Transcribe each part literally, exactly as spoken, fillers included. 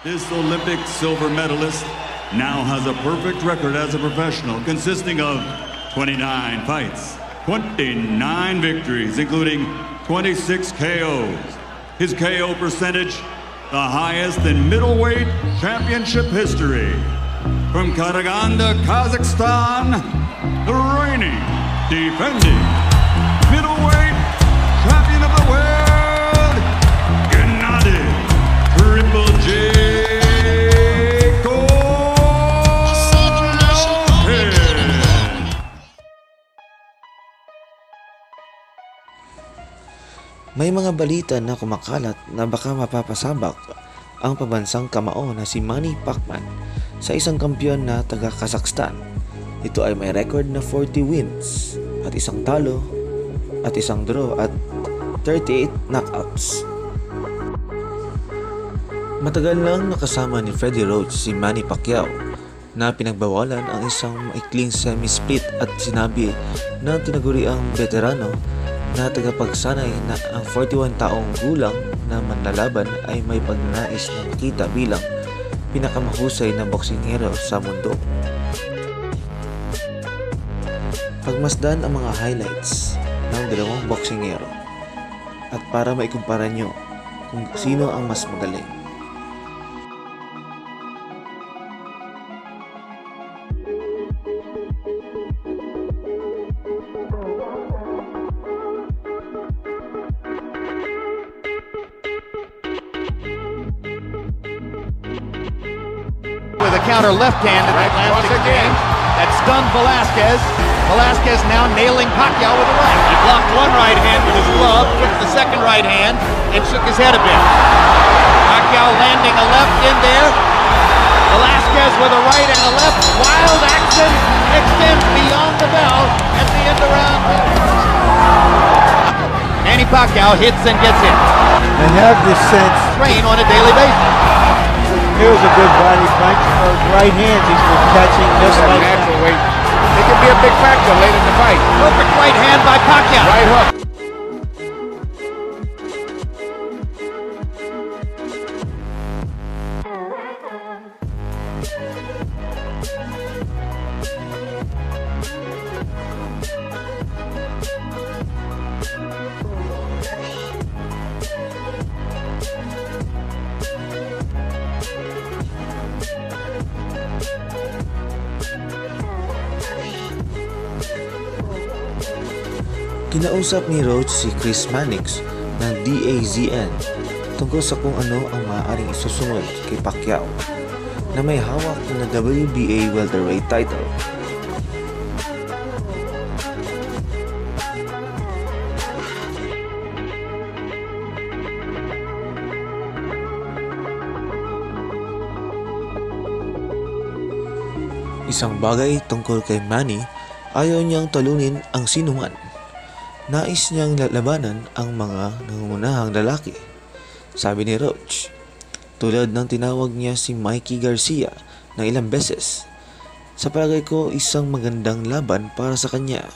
This Olympic silver medalist now has a perfect record as a professional, consisting of twenty-nine fights, twenty-nine victories, including twenty-six K Os. His K O percentage, the highest in middleweight championship history. From Karaganda, Kazakhstan, the reigning, defending, middleweight champion of the world, Gennady Triple J Golovkin. May mga balita na kumakalat na baka mapapasabak ang pabansang kamao na si Manny Pacquiao sa isang kampiyon na taga Kazakhstan. Ito ay may record na forty wins at isang talo at isang draw at thirty-eight knockouts. Matagal lang nakasama ni Freddie Roach si Manny Pacquiao na pinagbawalan ang isang maikling semi-split at sinabi na tinaguri ang veterano na tagapagsanay na ang forty-one taong gulang na manlalaban ay may pagnanais na makita bilang pinakamahusay na boksingero sa mundo. Pagmasdan ang mga highlights ng dalawang boksingero at para maikumpara nyo kung sino ang mas magaling. With a counter left hand to that last again. That stunned Velasquez. Velasquez now nailing Pacquiao with a right. He blocked one right hand with his glove, took the second right hand, and shook his head a bit. Pacquiao landing a left in there. Velasquez with a right and a left. Wild action extends beyond the bell at the end of round one. Manny Pacquiao hits and gets hit. And have this sense. Train on a daily basis. Here's a good body punch. Those right hands he's been catching just like natural weight. It could be a big factor late in the fight. Perfect right hand by Pacquiao. Right hook. Kinausap ni Roach si Chris Mannix ng D A Z N tungkol sa kung ano ang maaaring isusunod kay Pacquiao na may hawak na W B A welterweight title. Isang bagay tungkol kay Manny, ayaw niyang talunin ang sinuman. Nais niyang labanan ang mga nangungunahang lalaki, sabi ni Roach, tulad ng tinawag niya si Mikey Garcia ng ilang beses. Sa palagay ko, isang magandang laban para sa kanya.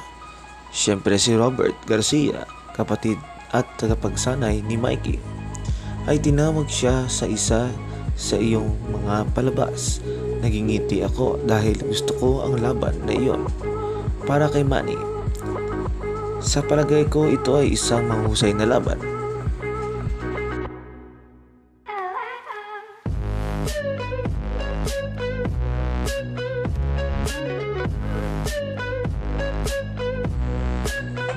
Siyempre si Robert Garcia, kapatid at tagapagsanay ni Mikey, ay tinawag siya sa isa sa iyong mga palabas. Nagingiti ako dahil gusto ko ang laban na iyon para kay Manny. Sa palagay ko, ito ay isang mahusay na laban.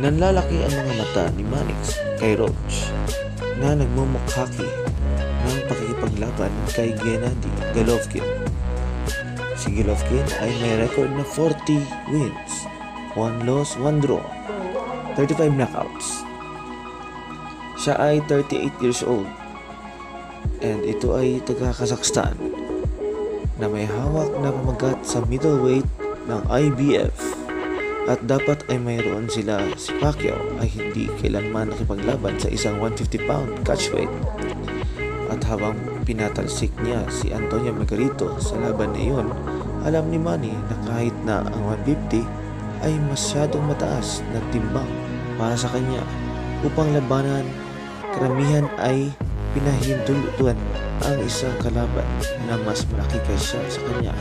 Nanlalaki ang mga mata ni Mannix kay Roach na nagmumukhaki ng pakikipaglaban kay Gennady Golovkin. Si Golovkin ay may record na forty wins, one loss, one draw, thirty-five knockouts. Siya ay thirty-eight years old and ito ay taga Kazakhstan na may hawak na pamagat sa middleweight ng I B F at dapat ay mayroon sila. Si Pacquiao ay hindi kailanman nakipaglaban sa isang one hundred fifty pound catchweight at habang pinatalsik niya si Antonio Margarito sa laban na iyon, alam ni Manny na kahit na ang one fifty ay masyadong mataas na timbang para sa kanya upang labanan, karamihan ay pinahintulutan ang isang kalaban na mas malaki kaysa sa kanya,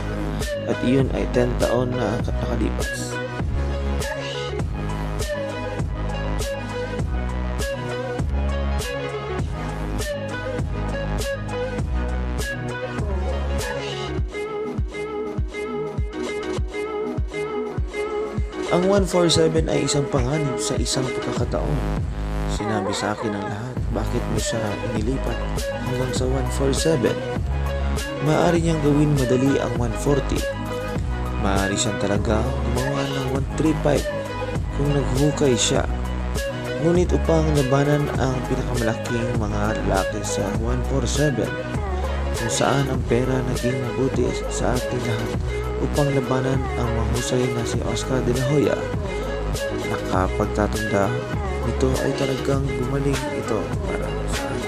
at iyon ay ten taon na nakalipas. Ang one forty-seven ay isang panganib sa isang pagkakataon. Sinabi sa akin ng lahat, bakit mo siya inilipat hanggang sa one forty-seven? Maaari niyang gawin madali ang one forty. Maaari siyang talaga gumawa ng one thirty-five kung naghukay siya. Ngunit upang labanan ang pinakamalaking mga lalaki sa one forty-seven, kung saan ang pera naging mabuti sa ating lahat, upang labanan ang mahusay na si Oscar De La Hoya. Nakapagtatanda nito ay talagang gumaling ito para sa akin.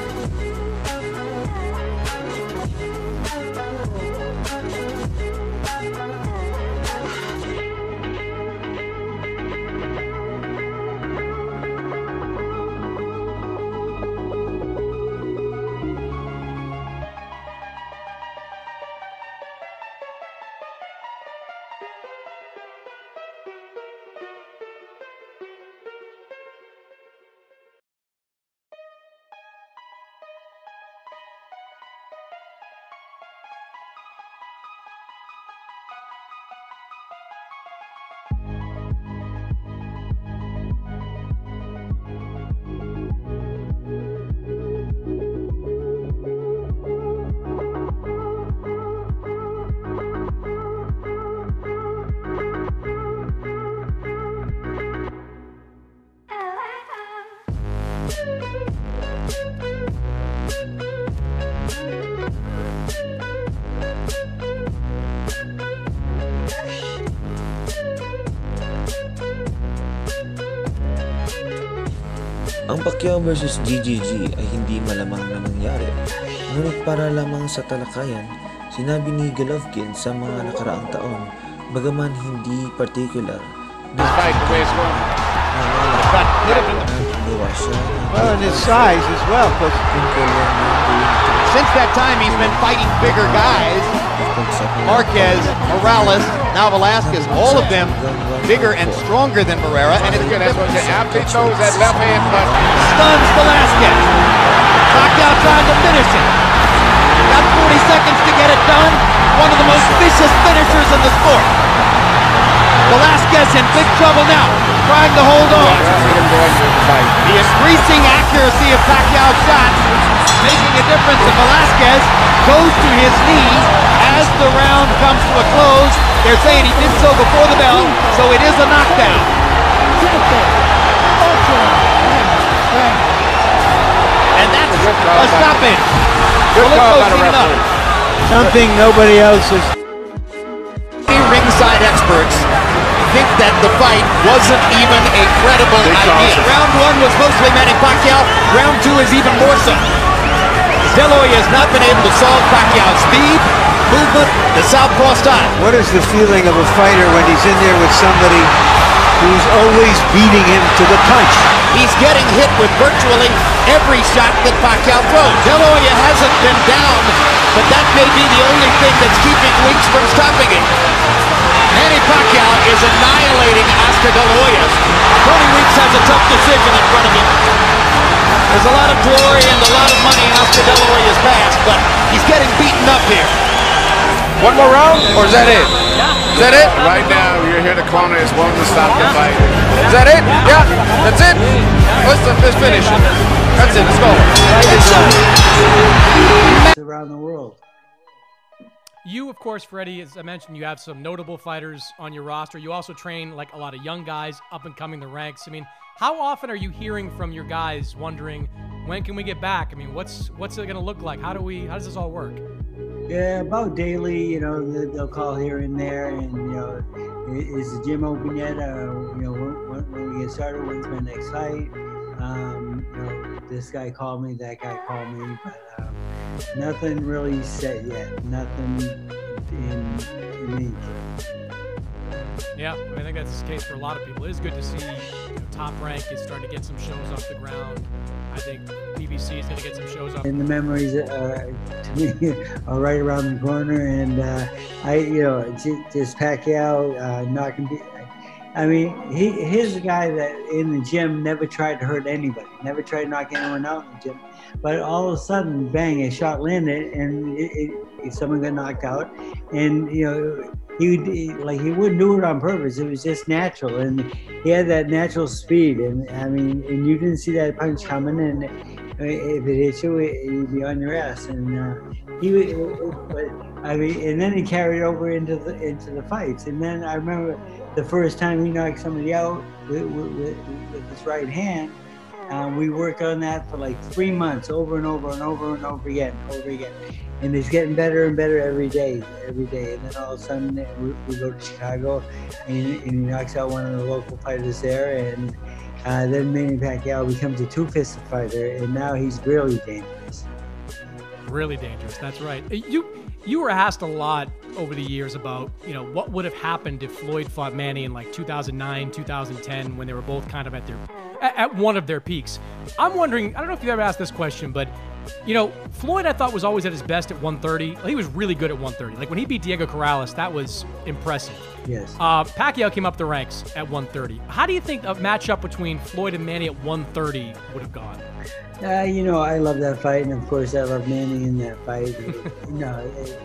Ang Pacquiao versus G G G ay hindi malamang na nangyari, ngunit para lamang sa talakayan, sinabi ni Golovkin sa mga nakaraang taon, bagaman hindi particular, na nangawa siya kung kailan na gawin ito. Since that time, he's been fighting bigger guys, Marquez, Morales, now Velasquez, all of them bigger and stronger than Morera, and it's good. After he throws that left hand, but stuns Velasquez. Pacquiao trying to finish it. Got forty seconds to get it done. One of the most vicious finishers in the sport. Velasquez in big trouble now, trying to hold on. The increasing accuracy of Pacquiao's shots making a difference, and Velasquez goes to his knees as the round comes to a close. They're saying he did so before the bell, so it is a knockdown. And that's a stoppage. Good call by the referee. Something nobody else is. The ringside experts think that the fight wasn't even a credible idea. Round one was mostly Manny Pacquiao. Round two is even more so. De La Hoya has not been able to solve Pacquiao's speed, movement, the southpaw style. What is the feeling of a fighter when he's in there with somebody who's always beating him to the punch? He's getting hit with virtually every shot that Pacquiao throws. De La Hoya hasn't been down, but that may be the only thing that's keeping Weeks from stopping it. Manny Pacquiao is annihilating Oscar De La Hoya. Tony Weeks has a tough decision in front of him. There's a lot of glory and a lot of money Oscar De La Hoya's past, but he's getting beaten up here. One more round, or is that it? Yeah. Is that it? Right now, you're here to corner is willing to stop the fight. Is that it? Yeah, that's it. Let's finish it. That's it, let's go. It's around the world. You, of course, Freddie, as I mentioned, you have some notable fighters on your roster. You also train like a lot of young guys up and coming the ranks. I mean, how often are you hearing from your guys wondering, when can we get back? I mean, what's what's it going to look like? How do we? How does this all work? Yeah, about daily. You know, they'll call here and there, and you know, is the gym open yet? Uh, you know, when, when we get started, when's my next fight? Um, you know, this guy called me, that guy called me, but um, nothing really set yet. Nothing in in the. Yeah, I mean, I think that's the case for a lot of people. It is good to see, you know, Top Rank is starting to get some shows off the ground. I think P B C is going to get some shows off. And the memories, uh, to me, are right around the corner. And uh, I, you know, just Pacquiao uh, knocking. I mean, he he's a guy that in the gym never tried to hurt anybody, never tried to knock anyone out in the gym. But all of a sudden, bang, a shot landed, and it, it, someone got knocked out. And, you know, he would, like, he wouldn't do it on purpose. It was just natural, and he had that natural speed. And I mean, and you didn't see that punch coming. And if it hit you, you'd be on your ass. And uh, he, but I mean, and then he carried over into the into the fights. And then I remember the first time he knocked somebody out with, with, with his right hand. Um, we worked on that for like three months, over and over and over and over again, over again. And it's getting better and better every day, every day. And then all of a sudden, we, we go to Chicago, and, and he knocks out one of the local fighters there. And uh, then Manny Pacquiao becomes a two-fisted fighter, and now he's really dangerous. Really dangerous, that's right. You you were asked a lot over the years about, you know, what would have happened if Floyd fought Manny in like two thousand nine, two thousand ten, when they were both kind of at their... at one of their peaks. I'm wondering, I don't know if you've ever asked this question, but, you know, Floyd, I thought, was always at his best at one thirty. He was really good at one thirty. Like, when he beat Diego Corrales, that was impressive. Yes. Uh, Pacquiao came up the ranks at one thirty. How do you think a matchup between Floyd and Manny at one thirty would have gone? Uh, you know, I love that fight, and of course I love Manny in that fight. No, it,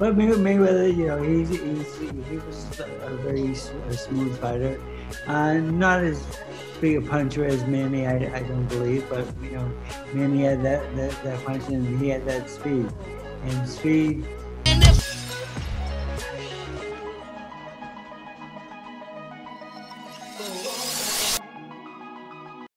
but Mayweather, you know, he's, he's, he was a very smooth fighter. Uh, not as big a puncher as Manny, I, I don't believe, but, you know, Manny had that, that, that punch, and he had that speed. And speed